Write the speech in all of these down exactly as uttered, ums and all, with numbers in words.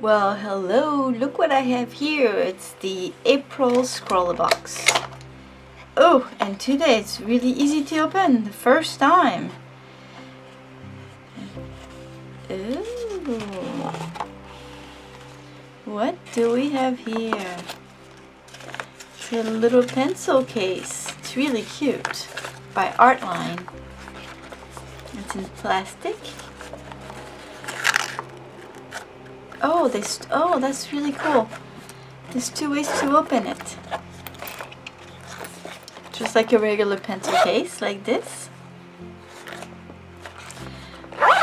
Well, hello, look what I have here. It's the April ScrawlrBox. Oh, and today it's really easy to open, the first time. Oh, what do we have here? It's a little pencil case. It's really cute, by Artline. It's in plastic. Oh, this, oh, that's really cool. There's two ways to open it. Just like a regular pencil case, like this.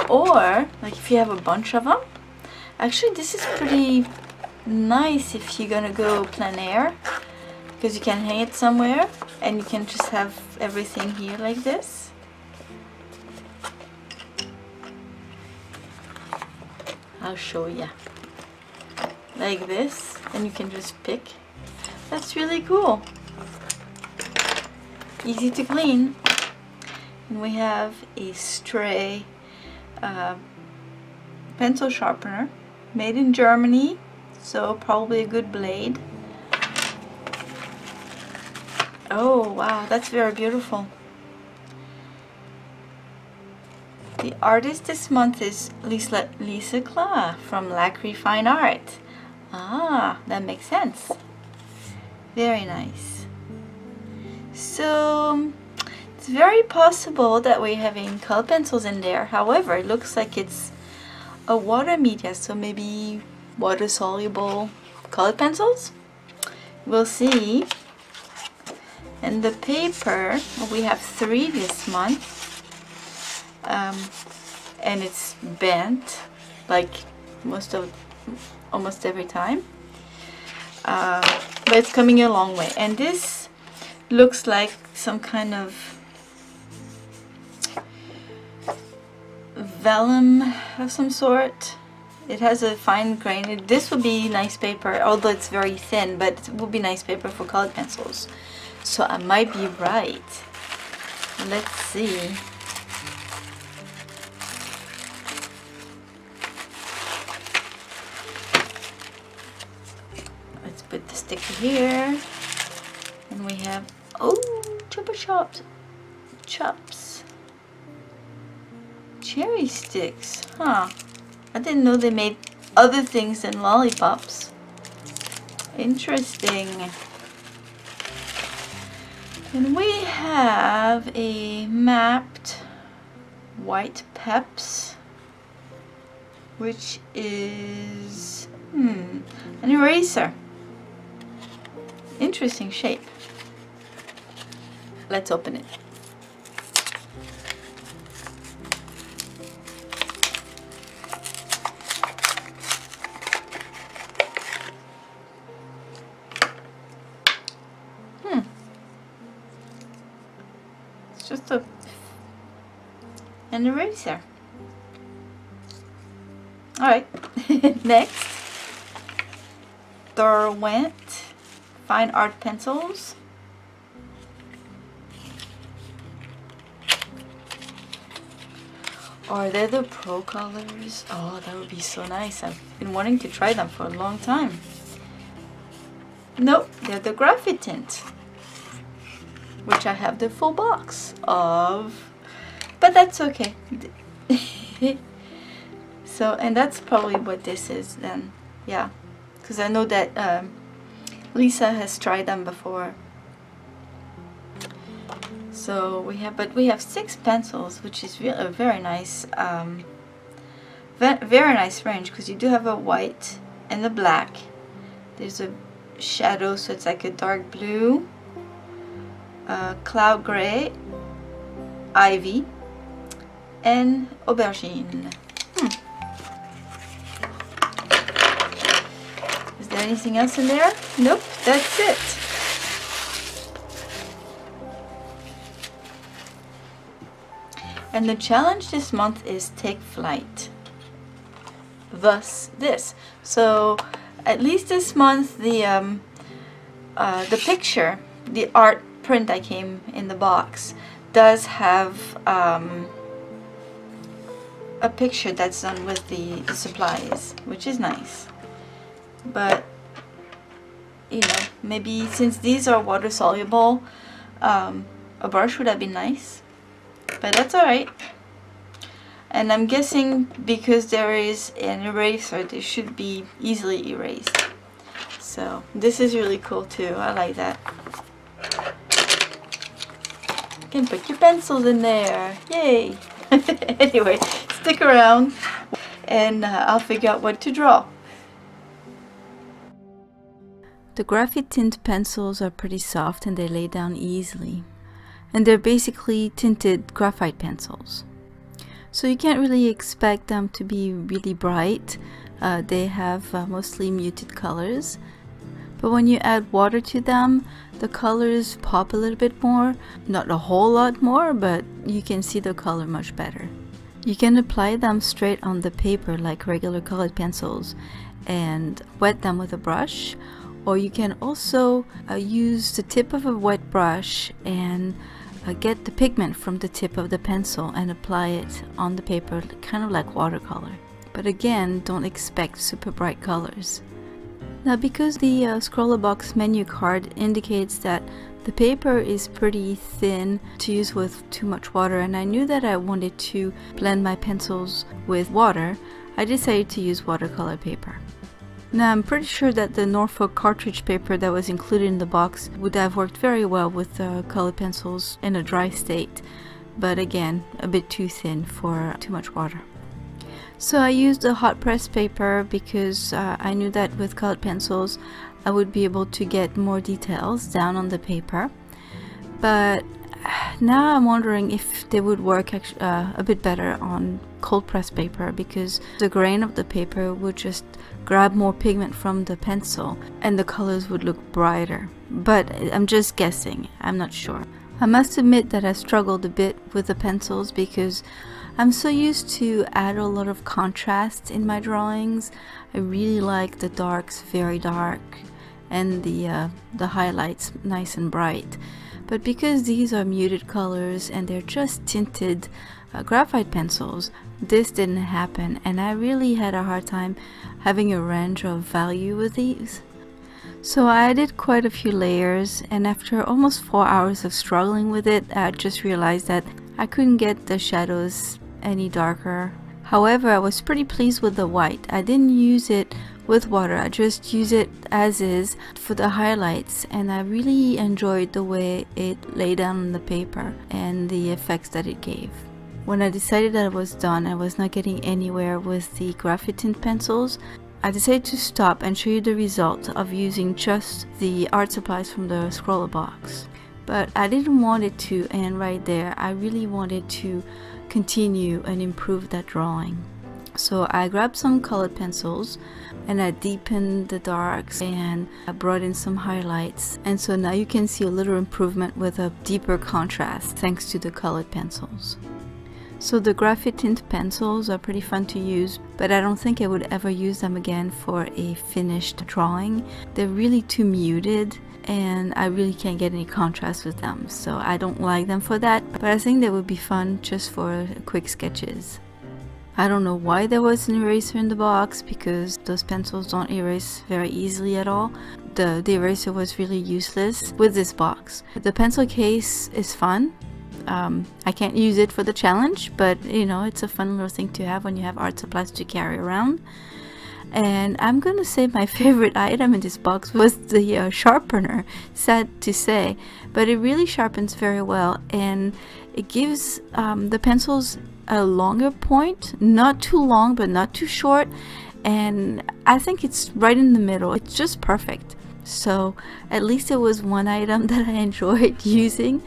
Or, like if you have a bunch of them. Actually, this is pretty nice if you're gonna go plein air. Because you can hang it somewhere, and you can just have everything here like this. I'll show you. Like this, and you can just pick. That's really cool. Easy to clean. And we have a stray uh, pencil sharpener, made in Germany, so probably a good blade. Oh wow, that's very beautiful. The artist this month is Lisa, Lisa Cla from Lacry Fine Art. Ah, that makes sense. Very nice. So, it's very possible that we're having color pencils in there. However, it looks like it's a water media, so maybe water-soluble color pencils? We'll see. And the paper, we have three this month. Um, and it's bent like most of almost every time, uh, but it's coming a long way, and this looks like some kind of vellum of some sort. It has a fine grain. This would be nice paper, although it's very thin, but it would be nice paper for colored pencils, so I might be right. Let's see. Put the sticker here, and we have, oh, Chupa Chops, Chops, cherry sticks, huh, I didn't know they made other things than lollipops, interesting. And we have a mapped white peps, which is, hmm, an eraser. Interesting shape. Let's open it. Hmm. It's just a an eraser. All right. Next, Derwent Fine Art pencils. Are they the Pro colors? Oh, that would be so nice. I've been wanting to try them for a long time. Nope, they're the Graphitint, which I have the full box of, but that's okay. So, and that's probably what this is then. Yeah, because I know that um, Lisa has tried them before. So we have, but we have six pencils, which is really a very nice, um, ve very nice range, because you do have a white and a black. There's a shadow, so it's like a dark blue, uh, cloud gray, ivy, and aubergine. Anything else in there? Nope, that's it. And the challenge this month is take flight. Thus this. So at least this month the um, uh, the picture, the art print that came in the box, does have um, a picture that's done with the, the supplies, which is nice. But you know, maybe since these are water soluble, um, a brush would have been nice, but that's alright. And I'm guessing because there is an eraser, they should be easily erased. So this is really cool too. I like that. You can put your pencils in there. Yay! Anyway, stick around and uh, I'll figure out what to draw. The Graphitint pencils are pretty soft and they lay down easily. And they're basically tinted graphite pencils. So you can't really expect them to be really bright. Uh, they have uh, mostly muted colors. But when you add water to them, the colors pop a little bit more. Not a whole lot more, but you can see the color much better. You can apply them straight on the paper like regular colored pencils and wet them with a brush. Or you can also uh, use the tip of a wet brush and uh, get the pigment from the tip of the pencil and apply it on the paper, kind of like watercolor. But again, don't expect super bright colors. Now, because the uh, ScrawlrBox menu card indicates that the paper is pretty thin to use with too much water, and I knew that I wanted to blend my pencils with water, I decided to use watercolor paper. Now, I'm pretty sure that the Norfolk cartridge paper that was included in the box would have worked very well with uh, colored pencils in a dry state, but again, a bit too thin for too much water. So I used the hot press paper because uh, I knew that with colored pencils I would be able to get more details down on the paper, but now I'm wondering if they would work uh, a bit better on cold press paper, because the grain of the paper would just grab more pigment from the pencil and the colors would look brighter. But I'm just guessing, I'm not sure. I must admit that I struggled a bit with the pencils because I'm so used to add a lot of contrast in my drawings. I really like the darks very dark and the, uh, the highlights nice and bright. But because these are muted colors and they're just tinted uh, graphite pencils, this didn't happen, and I really had a hard time having a range of value with these. So I added quite a few layers, and after almost four hours of struggling with it, I just realized that I couldn't get the shadows any darker. However, I was pretty pleased with the white. I didn't use it with water, I just use it as is for the highlights, and I really enjoyed the way it lay down on the paper and the effects that it gave. When I decided that I was done, I was not getting anywhere with the Graphitint pencils. I decided to stop and show you the result of using just the art supplies from the ScrawlrBox. But I didn't want it to end right there. I really wanted to continue and improve that drawing. So I grabbed some colored pencils and I deepened the darks and I brought in some highlights, and so now you can see a little improvement with a deeper contrast thanks to the colored pencils. So the Graphitint pencils are pretty fun to use, but I don't think I would ever use them again for a finished drawing. They're really too muted and I really can't get any contrast with them, so I don't like them for that, but I think they would be fun just for quick sketches. I don't know why there was an eraser in the box, because those pencils don't erase very easily at all. The, the eraser was really useless with this box. The pencil case is fun. Um, I can't use it for the challenge, but you know, it's a fun little thing to have when you have art supplies to carry around. And I'm going to say my favorite item in this box was the uh, sharpener, sad to say, but it really sharpens very well, and it gives um, the pencils a longer point, not too long but not too short, and I think it's right in the middle. It's just perfect. So at least it was one item that I enjoyed using.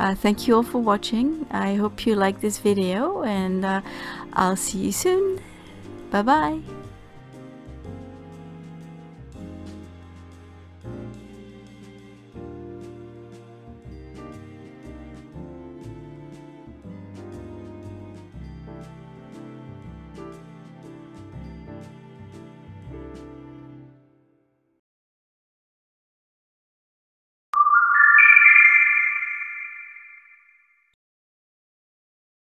Uh, thank you all for watching. I hope you liked this video, and uh, I'll see you soon. Bye bye.